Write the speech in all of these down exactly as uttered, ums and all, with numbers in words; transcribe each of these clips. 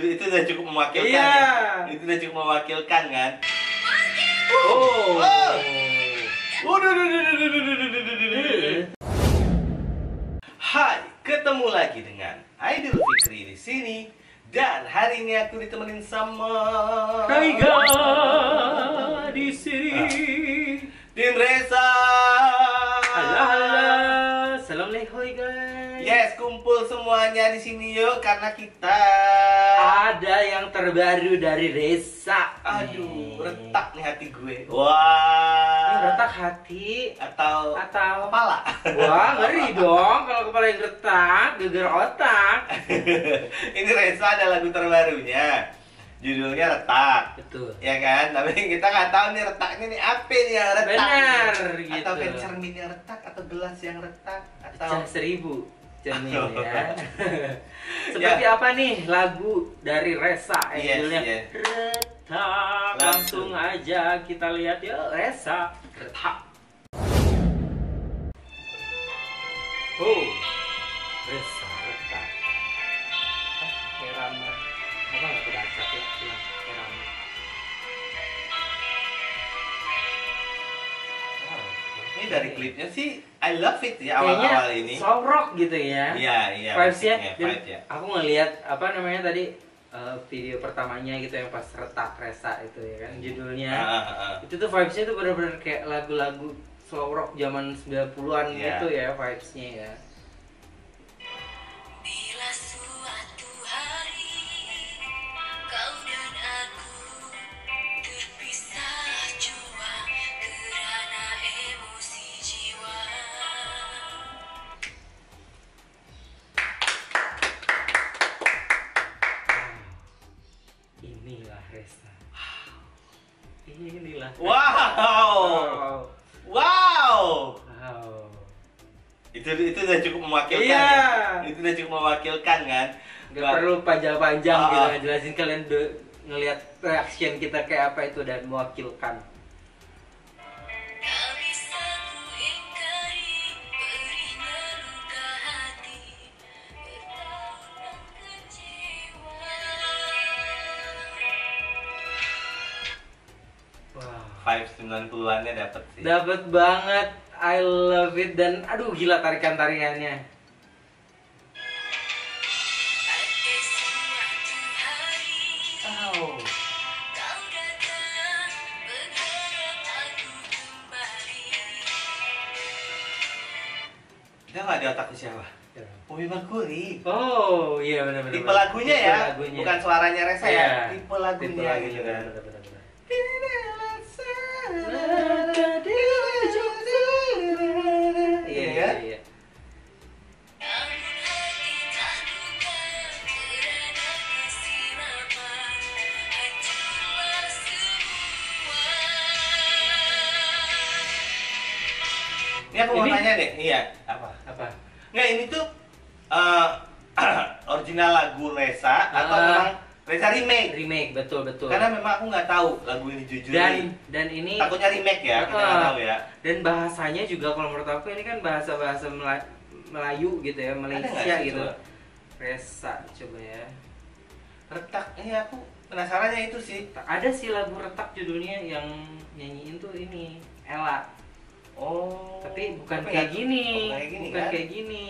Itu sudah cukup mewakilkan. Iya. Kan? Itu sudah cukup mewakilkan kan? Oh. Oh. Waduh, hai, ketemu lagi dengan Aidil Fikrie di sini. Dan hari ini aku ditemenin sama Taiga di sini. Ah. Tim Ressa. Halo, halo. Assalamualaikum guys. Yes, kumpul semuanya di sini yuk karena kita ada yang terbaru dari Ressa. Aduh, retak nih hati gue. Wah. Ini retak hati atau atau kepala? Wah, ngeri dong kalau kepala yang retak, geger otak. Ini Ressa ada lagu terbarunya. Judulnya Retak. Betul. Ya kan? Tapi kita nggak tahu nih retaknya nih apa nih yang retak. Benar, gitu. Atau kan cermin yang retak atau gelas yang retak atau seribu cermin ya. Seperti ya. Apa nih lagu dari Ressa? Yes, judulnya yes. Retak. Langsung. Langsung aja kita lihat yuk Ressa Retak. Oh. Ressa Retak. Ah, kerama. Apa nggak kebaca ya? Kerama. Oh, ini dari klipnya sih I love it ya awal-awal ini. Soul rock gitu ya. Iya, iya. Vibes-nya. Ya. Aku ngelihat apa namanya tadi uh, video pertamanya gitu yang pas Retak Ressa itu ya kan judulnya. Uh, uh, uh. Itu tuh vibes-nya tuh benar-benar kayak lagu-lagu soul rock zaman sembilan puluhan yeah. Gitu ya vibes-nya ya. Inilah. Wow. Wow. Wow. Itu itu sudah cukup mewakilkan. Iya. Kan? Itu sudah cukup mewakilkan kan. Gak Buat, perlu panjang-panjang uh, gitu ngejelasin kalian ngelihat reaction kita kayak apa itu dan mewakilkan. sembilan puluhannya dapet sih. Dapet banget. I love it dan aduh gila tarikan-tarikannya. Oh. Udah gak di otaknya siapa? Poppy Mercury. Oh, iya benar-benar. Tipe lagunya ya, lagunya. Bukan suaranya Ressa ya. Ya. Tipe lagunya, Tipe lagunya gitu kan. Ini aku mau ini? Tanya deh, iya apa? Apa? Nggak ini tuh uh, original lagu Ressa uh, atau memang Ressa remake? Remake, betul betul. Karena memang aku nggak tahu lagu ini jujur. Dan nih. Dan ini takutnya remake ya, uh, kita nggak tahu ya. Dan bahasanya juga kalau menurut aku ini kan bahasa bahasa Melayu gitu ya, Malaysia gitu. Coba? Ressa coba ya. Retak, ini aku penasarannya itu sih. Ada sih lagu Retak judulnya yang nyanyiin tuh ini Ella. Oh, tapi bukan tapi kayak, ya, gini. Oh, kayak gini, bukan kan? Kayak gini.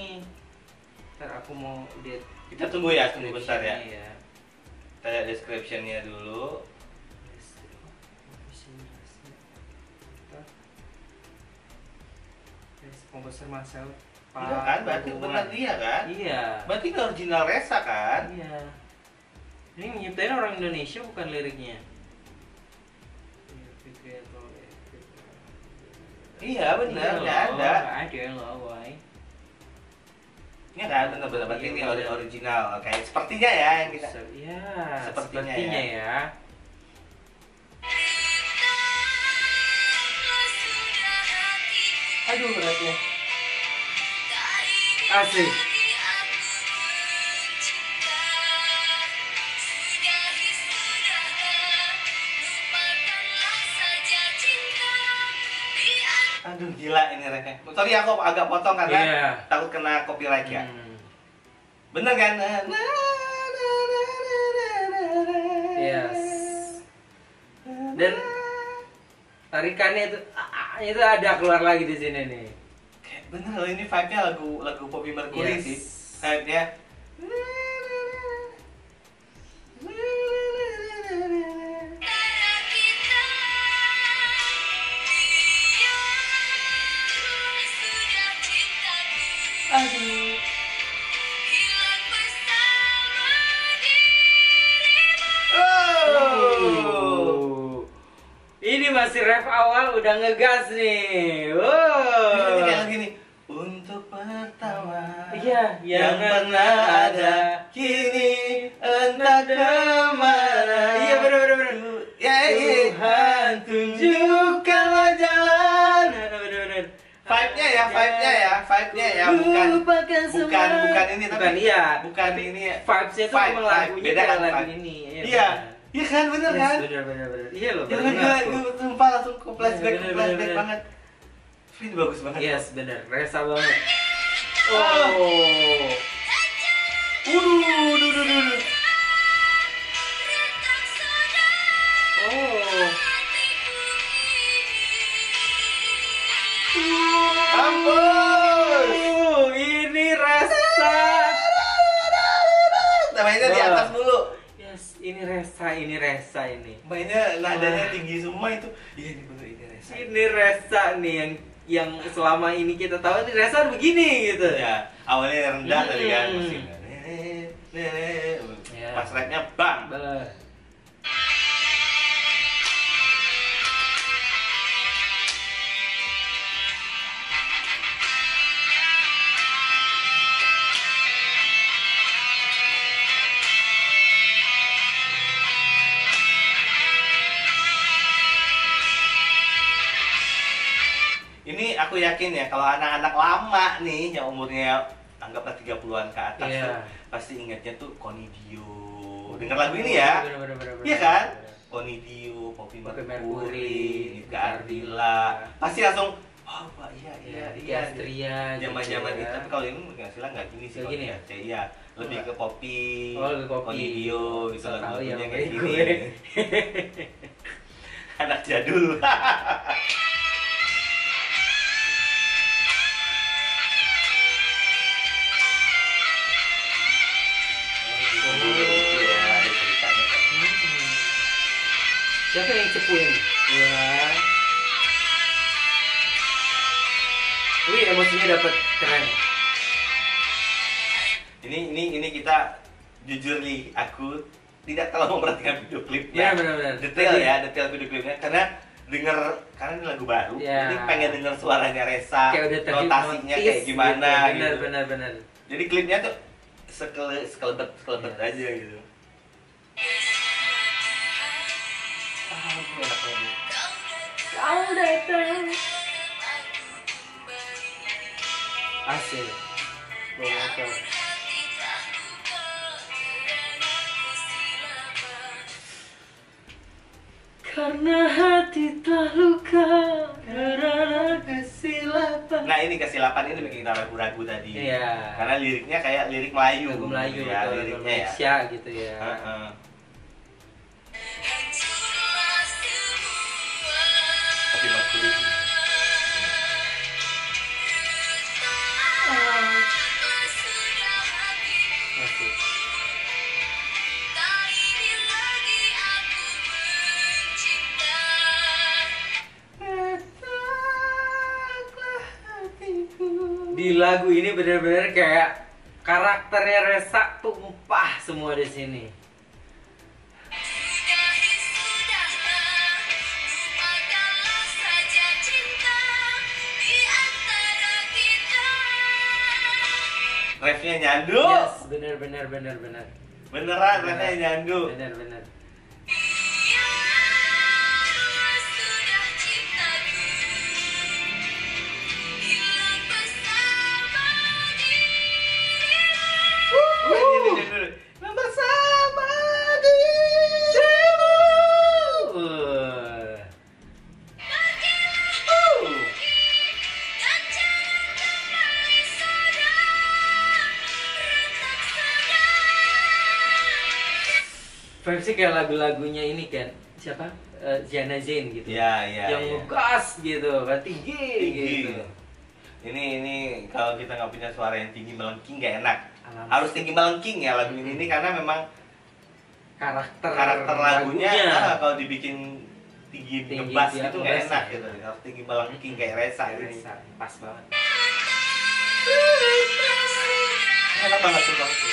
Ntar aku mau lihat. Kita tunggu ya, tunggu besar ya. Ya. Kita lihat description-nya dulu. Komposer Marcel. Iya kan, berarti benar dia kan? Iya. Berarti itu original Ressa kan? Iya. Ini menyiptain orang Indonesia bukan liriknya. Iya benar, nggak ada. Ada loh, why? Ini kan benar-benar ini original, kayak sepertinya ya yang kita. Iya. Sepertinya, sepertinya ya. Ya. Aduh beratnya. Asik. Aduh gila ini reknya. Sorry aku agak potong karena yeah. Takut kena copyright ya. Hmm. Bener kan? Nah, nah, nah, nah, nah, nah, Yes. Dan tarikannya itu itu ada keluar lagi di sini nih. Kayak bener loh, ini vibe-nya lagu lagu Poppy Mercury yes. sih. Vibe-nya. Aduh. Hilang bersama dirimu. Oh. Ini masih rap awal udah ngegas nih. Wow. Ini kayak gini. Untuk pertama ya, yang pernah ada, kini entah kemana. Iya bener-bener. Ya, Tuhan tunjukkanlah jalan. Bener-bener. Vibe-nya ya, vibe-nya ya, vibe-nya ya, bukan, bukan, bukan, bukan ini, tapi bukan, iya, bukan ini, vibes-nya tuh memang lagunya kayak lagu ini, iya, iya kan, bener kan, bener, bener, bener, iya loh, bener, bener, sumpah langsung ke flashback, ke flashback banget, ini bagus banget, yes, bener, Ressa banget, oh, wuduh, wuduh, wuduh, oh, ampun, ini Ressa. Mainnya di atas dulu. Yes, ini Ressa, ini Ressa ini. Mainnya nadanya tinggi semua itu. Iya, ini bener ini Ressa. Ini Ressa nih yang yang selama ini kita tahu ini Ressa begini gitu. Ya, awalnya rendah tadi kan musiknya. Pas rapnya bang. Ini aku yakin ya, kalau anak-anak lama nih yang umurnya anggaplah tiga puluhan ke atas yeah. tuh, pasti ingatnya tuh Konidio. Dengar lagu ini ya? Iya kan? Konidio, Poppy Mercury, Gardilla. Pasti langsung oh, Pak, iya iya iya. Astria. Zaman-zaman itu tapi kalau ini enggak silang enggak gini sih. Gini ya? Iya, lebih ke Poppy, Konidio gitu lagunya kayak gini. Anak jadul. Siapa yang cepuin? Wah. Wih, emosinya dapat keren. Ini ini ini kita jujur nih, aku tidak terlalu memperhatikan video klipnya. Ya, benar-benar. Detail ya, detail video klipnya karena denger karena ini lagu baru. Ya. Jadi pengen denger suaranya Ressa, notasinya kayak gimana gitu. Benar, benar, jadi klipnya tuh sekele sekelebet sekelebet ya. aja gitu. Kau datang asik banget. Karena hati terluka karena kesilapan. Nah ini kesilapan ini bikin kita ragu-ragu tadi. Iya. Karena liriknya kayak lirik Melayu. Lagu Melayu gitu ya, betul, liriknya Indonesia ya. Gitu ya. Uh -uh. Di lagu ini benar-benar kayak karakternya Ressa tumpah semua di sini. Refnya nyandu. Yes, benar-benar benar-benar. Beneran refnya nyandu. Benar-benar. Vibe sih kayak lagu-lagunya ini kan, siapa? Uh, Ziana Zain gitu. Ya, ya, yang ngegas ya. Gitu, kan tinggi, tinggi gitu. Ini ini kalau kita nggak punya suara yang tinggi melengking nggak enak. Alam. Harus tinggi melengking ya lagu ini, ini karena memang karakter karakter lagunya, lagunya. Nah, kalau dibikin tinggi, tinggi ngebas itu nggak enak gitu. Harus tinggi melengking kayak Ressa ini. Pas banget. Enak banget tuh lagu.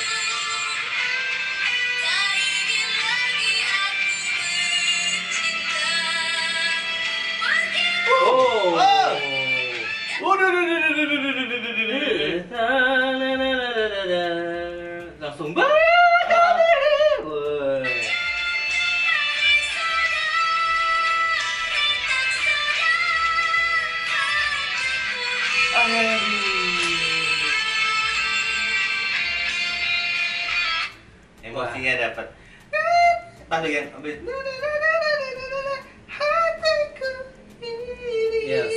Langsung banget. Emosinya dapat. Pas bagian habis. Yes.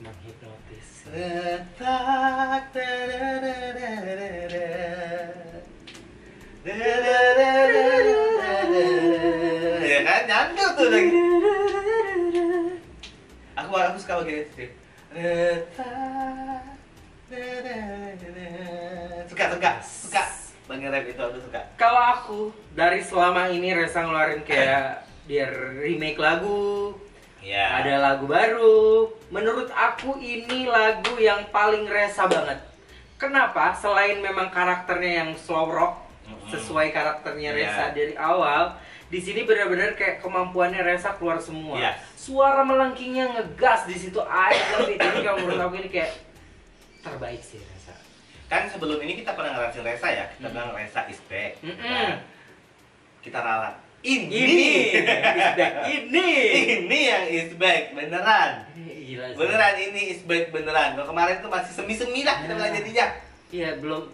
Menghipnotis. Letak ya kan, nyandul tuh lagi. Aku aku suka begini sih. Suka suka suka pengen rap itu, aku suka. Kalau aku dari selama ini Ressa ngeluarin kayak biar remake lagu. Yeah. Ada lagu baru. Menurut aku ini lagu yang paling Ressa banget. Kenapa? Selain memang karakternya yang slow rock, mm-hmm. sesuai karakternya Ressa yeah. dari awal, di sini benar-benar kayak kemampuannya Ressa keluar semua. Yes. Suara melengkingnya ngegas di situ. I love it. Ini kalau menurut aku ini kayak terbaik sih Ressa. Kan sebelum ini kita pernah ngerasin Ressa ya. Kita mm-hmm. bilang Ressa is back. Mm-hmm. Nah, kita ralat. Ini, ini, is back. ini, ini yang is back beneran, gila, beneran ini is back beneran. Kalau kemarin tuh masih semi-semi lah kita bilang jadinya. Iya belum,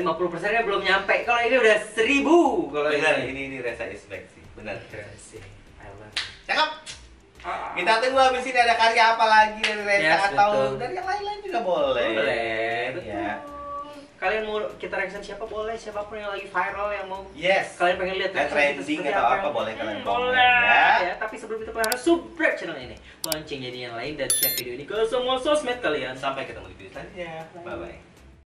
lima puluh persennya belum nyampe. Kalau ini udah seribu. Kalau bener, ini ini Ressa is back sih, bener. Terima cakep. Ah. Kita tunggu habis ini ada karya apa lagi dari Ressa yes, atau betul. dari yang lain-lain juga boleh. Boleh, betul. Ya. Kalian mau kita reaction siapa boleh, siapapun yang lagi viral yang mau yes. kalian pengen lihat trending atau apa, apa boleh kalian komen ya. Ya. Tapi sebelum itu kalian harus subscribe channel ini, lonceng jadi yang lain, dan share video ini ke semua sosmed kalian. Sampai ketemu di video selanjutnya, bye bye.